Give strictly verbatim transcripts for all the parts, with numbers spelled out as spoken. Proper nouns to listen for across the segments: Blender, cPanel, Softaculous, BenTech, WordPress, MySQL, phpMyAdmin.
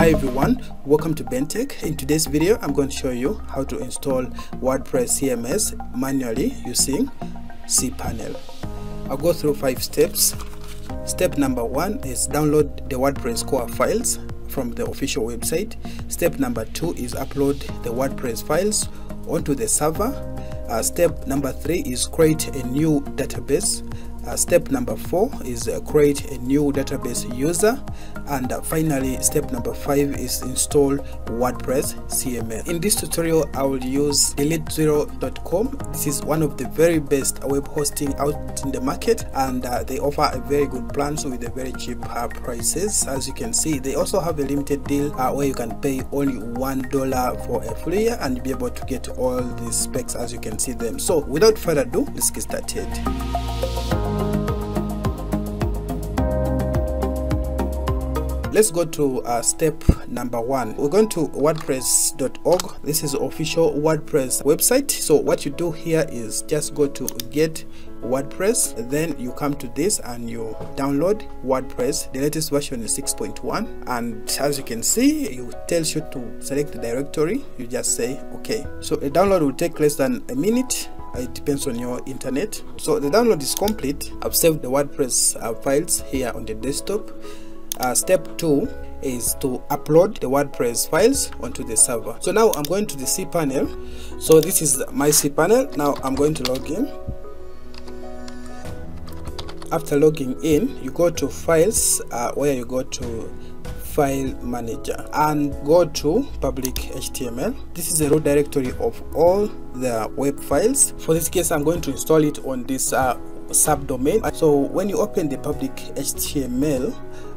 Hi everyone, welcome to BenTech. In today's video, I'm going to show you how to install WordPress C M S manually using cPanel. I'll go through five steps. Step number one is download the WordPress core files from the official website. Step number two is upload the WordPress files onto the server. Uh, step number three is create a new database. Uh, step number four is uh, create a new database user, and uh, finally step number five is install WordPress C M S. In this tutorial I will use Elite Zero dot com. This is one of the very best web hosting out in the market, and uh, they offer a very good plans with a very cheap uh, prices. As you can see, they also have a limited deal uh, where you can pay only one dollar for a full year and be able to get all these specs as you can see them. So without further ado, let's get started. Let's go to uh, step number one. We're going to WordPress dot org. This is the official WordPress website. So what you do here is just go to get WordPress, then you come to this and you download WordPress. The latest version is six point one, and as you can see, it tells you to select the directory. You just say okay. So a download will take less than a minute. It depends on your internet. So the download is complete. I've saved the WordPress uh, files here on the desktop. Uh, step two is to upload the WordPress files onto the server. So now I'm going to the cPanel. So this is my cPanel. Now I'm going to log in. After logging in, you go to files, uh, where you go to file manager and go to public H T M L. This is the root directory of all the web files. For this case, I'm going to install it on this uh, subdomain. So when you open the public H T M L,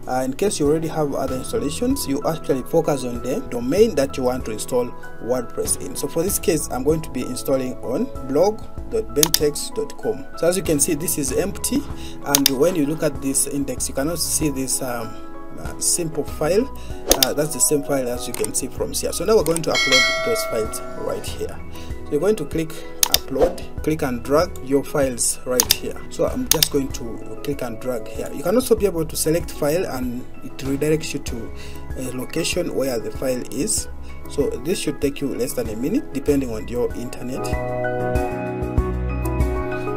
Uh, in case you already have other installations, you actually focus on the domain that you want to install WordPress in. So for this case, I'm going to be installing on blog dot bentex dot com. So as you can see, this is empty, and when you look at this index, you cannot see this um, uh, simple file. Uh, that's the same file as you can see from here. So now we're going to upload those files right here. So you're going to click upload, click and drag your files right here. So I'm just going to click and drag here. You can also be able to select file and it redirects you to a location where the file is. So this should take you less than a minute depending on your internet.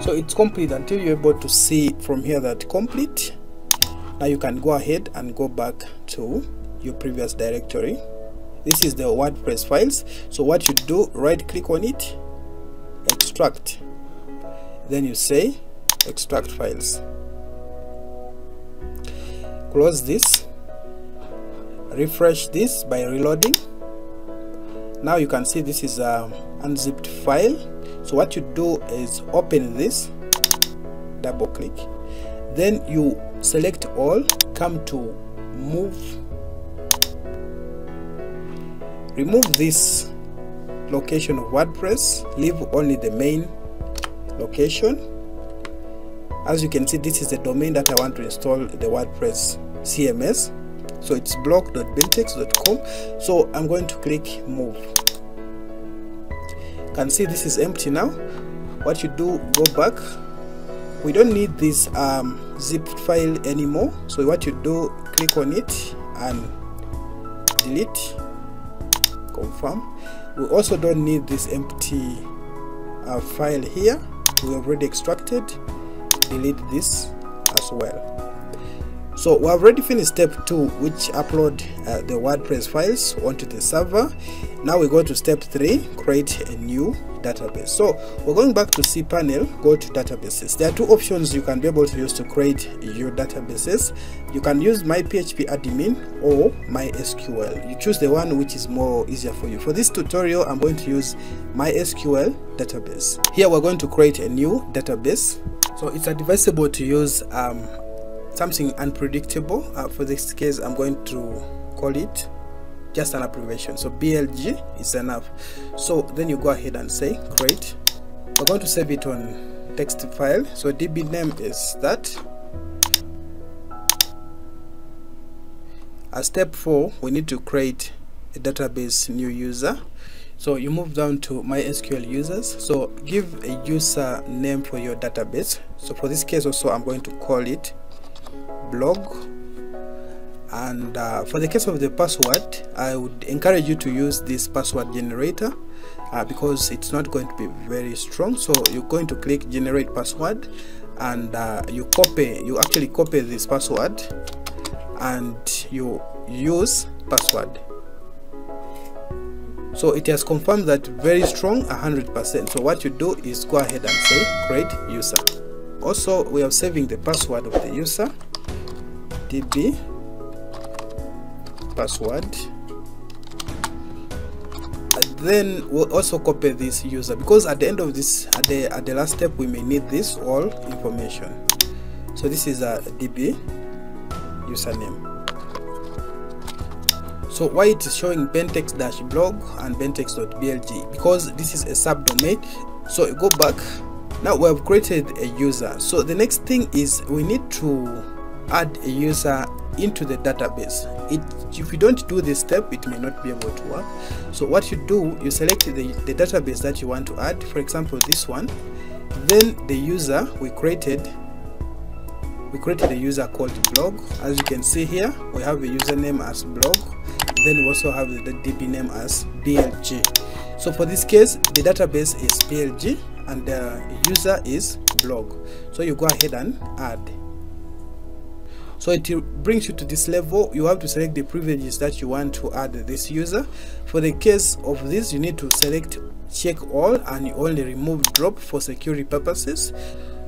So it's complete until you're able to see from here that complete. Now you can go ahead and go back to your previous directory. This is the WordPress files. So what you do, right click on it, extract, then you say extract files, close this, refresh this by reloading. Now you can see this is a unzipped file. So what you do is open this, double click, then you select all, come to move, remove this location of WordPress, leave only the main location. As you can see, this is the domain that I want to install the WordPress C M S. So it's blog dot bentex dot com. So I'm going to click move. You can see this is empty now. What you do, go back. We don't need this um, zip file anymore. So what you do, click on it and delete, confirm. We also don't need this empty uh, file here. We already extracted, delete this as well. So we have already finished step two, which upload uh, the WordPress files onto the server. Now we go to step three, create a new database. So we're going back to cPanel, go to databases. There are two options you can be able to use to create your databases. You can use my P H P admin or my S Q L. You choose the one which is more easier for you. For this tutorial, I'm going to use my S Q L database. Here we're going to create a new database. So it's advisable to use um, something unpredictable. Uh, for this case, I'm going to call it just an abbreviation, so B L G is enough. So then you go ahead and say create. We're going to save it on text file, so D B name is that. As step four, we need to create a database new user. So you move down to my S Q L users. So give a user name for your database. So for this case also, I'm going to call it blog And uh, for the case of the password, I would encourage you to use this password generator uh, because it's not going to be very strong. So you're going to click generate password, and uh, you copy you actually copy this password and you use password. So it has confirmed that very strong, one hundred percent. So what you do is go ahead and say create user. Also, we are saving the password of the user, db password, and then we'll also copy this user, because at the end of this, at the, at the last step, we may need this all information. So this is a db username. So why it is showing bentech-blog and bentech.blg? Because this is a subdomain. So go back. Now we have created a user. So the next thing is we need to add a user into the database. It, if you don't do this step, it may not be able to work. So what you do, you select the, the database that you want to add. For example, this one. Then the user we created, we created a user called blog. As you can see here, we have a username as blog. Then we also have the D B name as B L G. So for this case, the database is B L G and the user is blog. So you go ahead and add. So it brings you to this level. You have to select the privileges that you want to add this user. For the case of this, you need to select check all, and you only remove drop for security purposes.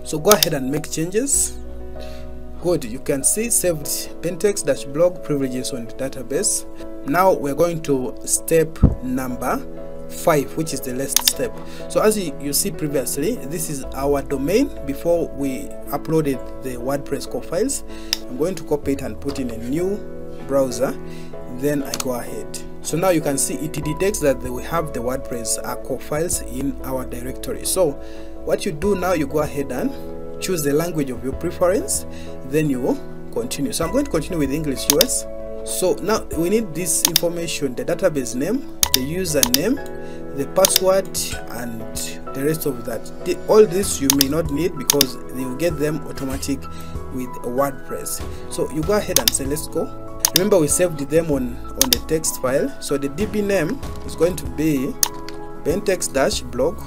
So go ahead and make changes. Good, you can see saved bentech-blog privileges on the database. Now we're going to step number five, which is the last step. So as you, you see previously, this is our domain before we uploaded the WordPress core files. I'm going to copy it and put in a new browser. Then I go ahead. So now you can see it detects that we have the WordPress core files in our directory. So what you do now, you go ahead and choose the language of your preference, then you will continue. So I'm going to continue with English U S. So now we need this information: the database name, the username, the password, and the rest of that. The, all this you may not need because you will get them automatic with WordPress. So you go ahead and say let's go. Remember, we saved them on on the text file. So the D B name is going to be bentech-blog.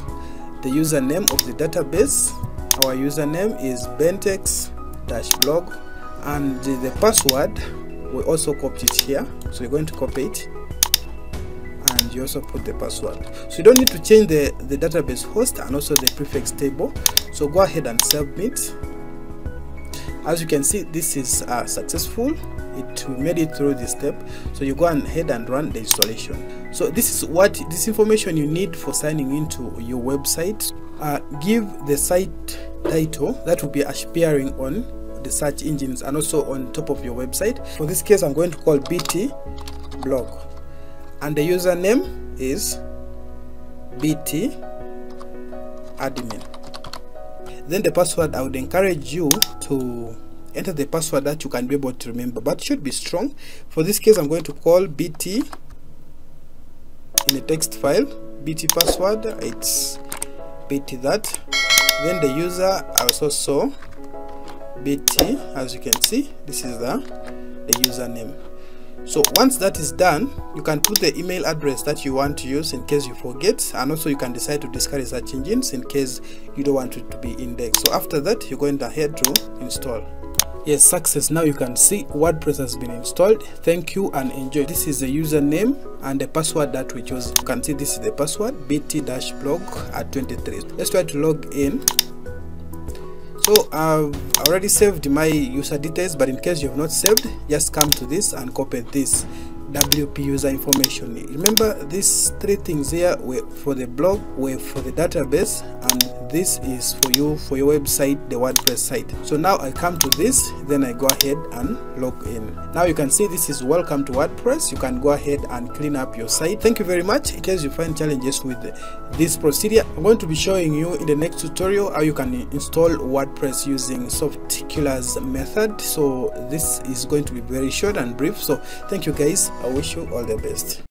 The username of the database, our username is bentech-blog, and the password we also copied it here. So you're going to copy it and you also put the password. So you don't need to change the the database host and also the prefix table. So go ahead and submit. As you can see, this is uh, successful. It made it through this step. So you go ahead and run the installation. So this is what this information you need for signing into your website. Uh, give the site title that will be appearing on the search engines and also on top of your website. For this case, I'm going to call B T blog, and the username is B T admin. Then the password, I would encourage you to enter the password that you can be able to remember, but should be strong. For this case, I'm going to call B T in a text file, B T password, it's B T that. Then the user, I also saw B T. As you can see, this is the, the username. So once that is done, you can put the email address that you want to use in case you forget, and also you can decide to discourage search engines in case you don't want it to be indexed. So after that, you're going ahead to install. Yes, success. Now you can see WordPress has been installed. Thank you and enjoy. This is the username and the password that we chose. You can see this is the password, bt-blog at twenty-three. Let's try to log in. So I've already saved my user details, but in case you have not saved, just come to this and copy this W P user information. Remember, these three things here were for the blog, were for the database, and this is for you for your website, the WordPress site. So now I come to this, then I go ahead and log in. Now you can see this is welcome to WordPress. You can go ahead and clean up your site. Thank you very much. In case you find challenges with this procedure, I'm going to be showing you in the next tutorial how you can install WordPress using Softaculous method. So this is going to be very short and brief. So thank you guys. I wish you all the best.